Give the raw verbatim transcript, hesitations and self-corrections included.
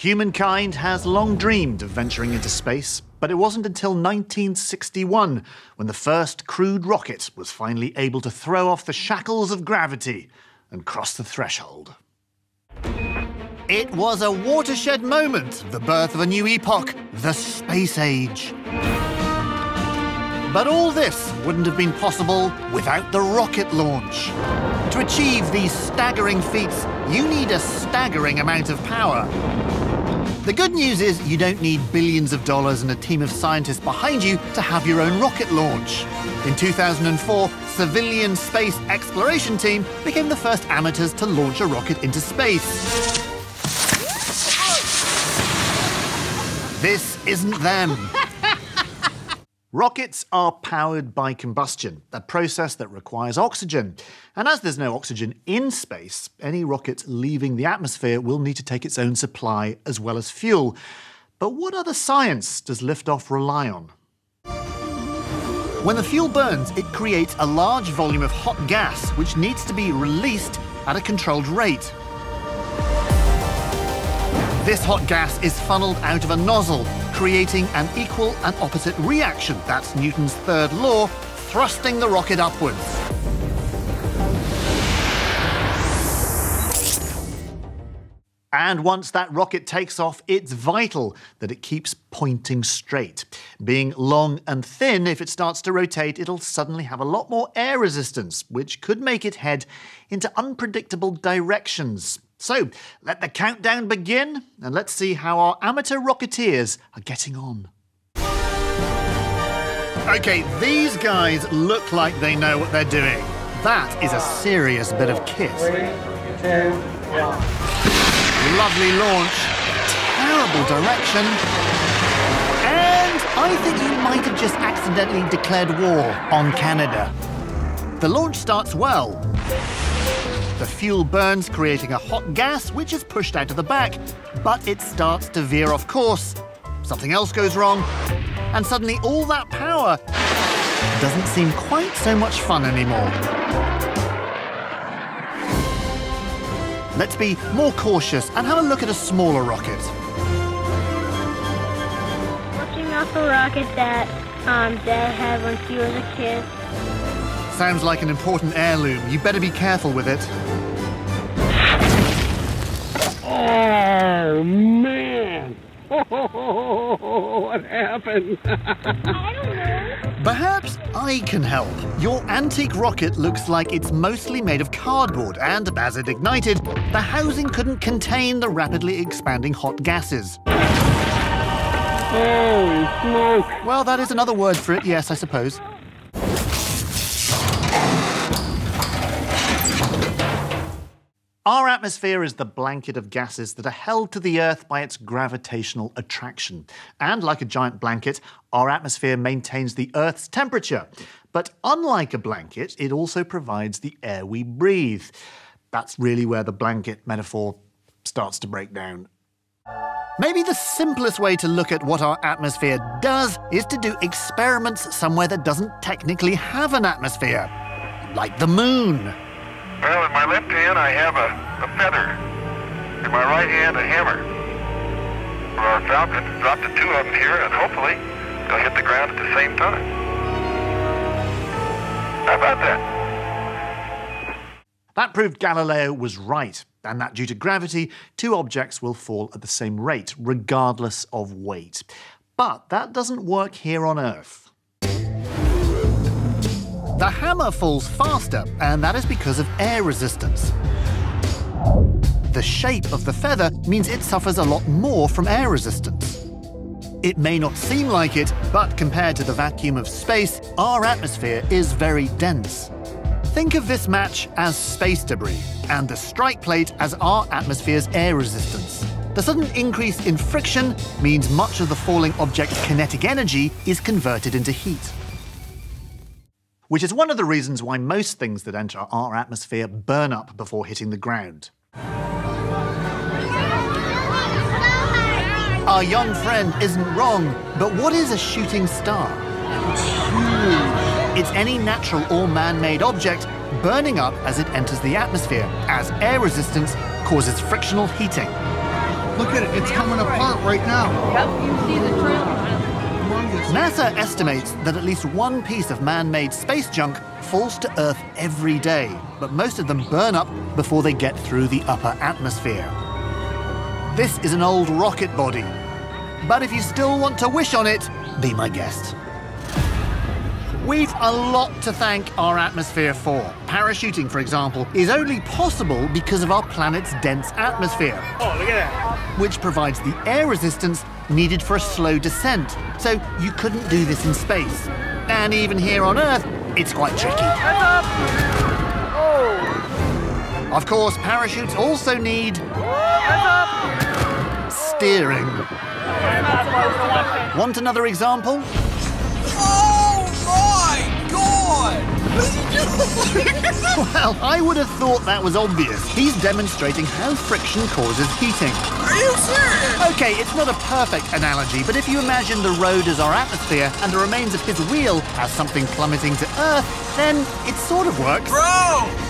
Humankind has long dreamed of venturing into space, but it wasn't until nineteen sixty-one when the first crewed rocket was finally able to throw off the shackles of gravity and cross the threshold. It was a watershed moment, the birth of a new epoch, the space age. But all this wouldn't have been possible without the rocket launch. To achieve these staggering feats, you need a staggering amount of power. The good news is you don't need billions of dollars and a team of scientists behind you to have your own rocket launch. In two thousand four, Civilian Space Exploration Team became the first amateurs to launch a rocket into space. This isn't them. Rockets are powered by combustion, a process that requires oxygen. And as there's no oxygen in space, any rocket leaving the atmosphere will need to take its own supply as well as fuel. But what other science does liftoff rely on? When the fuel burns, it creates a large volume of hot gas, which needs to be released at a controlled rate. This hot gas is funneled out of a nozzle, creating an equal and opposite reaction. That's Newton's third law, thrusting the rocket upwards. And once that rocket takes off, it's vital that it keeps pointing straight. Being long and thin, if it starts to rotate, it'll suddenly have a lot more air resistance, which could make it head into unpredictable directions. So, let the countdown begin, and let's see how our amateur rocketeers are getting on. OK, these guys look like they know what they're doing. That is a serious bit of kit. Three, two, one. Lovely launch, terrible direction. And I think you might have just accidentally declared war on Canada. The launch starts well. The fuel burns, creating a hot gas, which is pushed out of the back, but it starts to veer off course. Something else goes wrong, and suddenly all that power doesn't seem quite so much fun anymore. Let's be more cautious and have a look at a smaller rocket. Launching off a rocket that um, Dad had when he was a kid. Sounds like an important heirloom. You better be careful with it. Oh, man! Oh, what happened? I don't know. Perhaps I can help. Your antique rocket looks like it's mostly made of cardboard, and as it ignited, the housing couldn't contain the rapidly expanding hot gases. Holy smoke! Well, that is another word for it, yes, I suppose. Our atmosphere is the blanket of gases that are held to the Earth by its gravitational attraction. And like a giant blanket, our atmosphere maintains the Earth's temperature. But unlike a blanket, it also provides the air we breathe. That's really where the blanket metaphor starts to break down. Maybe the simplest way to look at what our atmosphere does is to do experiments somewhere that doesn't technically have an atmosphere, like the moon. Well, in my left hand, I have a, a feather. In my right hand, a hammer. For our falcon, drop the two of them here, and hopefully they'll hit the ground at the same time. How about that? That proved Galileo was right, and that due to gravity, two objects will fall at the same rate, regardless of weight. But that doesn't work here on Earth. The hammer falls faster, and that is because of air resistance. The shape of the feather means it suffers a lot more from air resistance. It may not seem like it, but compared to the vacuum of space, our atmosphere is very dense. Think of this match as space debris, and the strike plate as our atmosphere's air resistance. The sudden increase in friction means much of the falling object's kinetic energy is converted into heat. Which is one of the reasons why most things that enter our atmosphere burn up before hitting the ground. Our young friend isn't wrong, but what is a shooting star? It's any natural or man-made object burning up as it enters the atmosphere, as air resistance causes frictional heating. Look at it, it's coming apart right now. Yep, you see the trail. NASA estimates that at least one piece of man-made space junk falls to Earth every day, but most of them burn up before they get through the upper atmosphere. This is an old rocket body, but if you still want to wish on it, be my guest. We've a lot to thank our atmosphere for. Parachuting, for example, is only possible because of our planet's dense atmosphere. Oh, look at that. Which provides the air resistance needed for a slow descent. So you couldn't do this in space. And even here on Earth, it's quite tricky. Up. Oh. Of course, parachutes also need up. Steering. Want another example? Well, I would have thought that was obvious. He's demonstrating how friction causes heating. Are you serious? Okay, it's not a perfect analogy, but if you imagine the road as our atmosphere and the remains of his wheel as something plummeting to Earth, then it sort of works. Bro!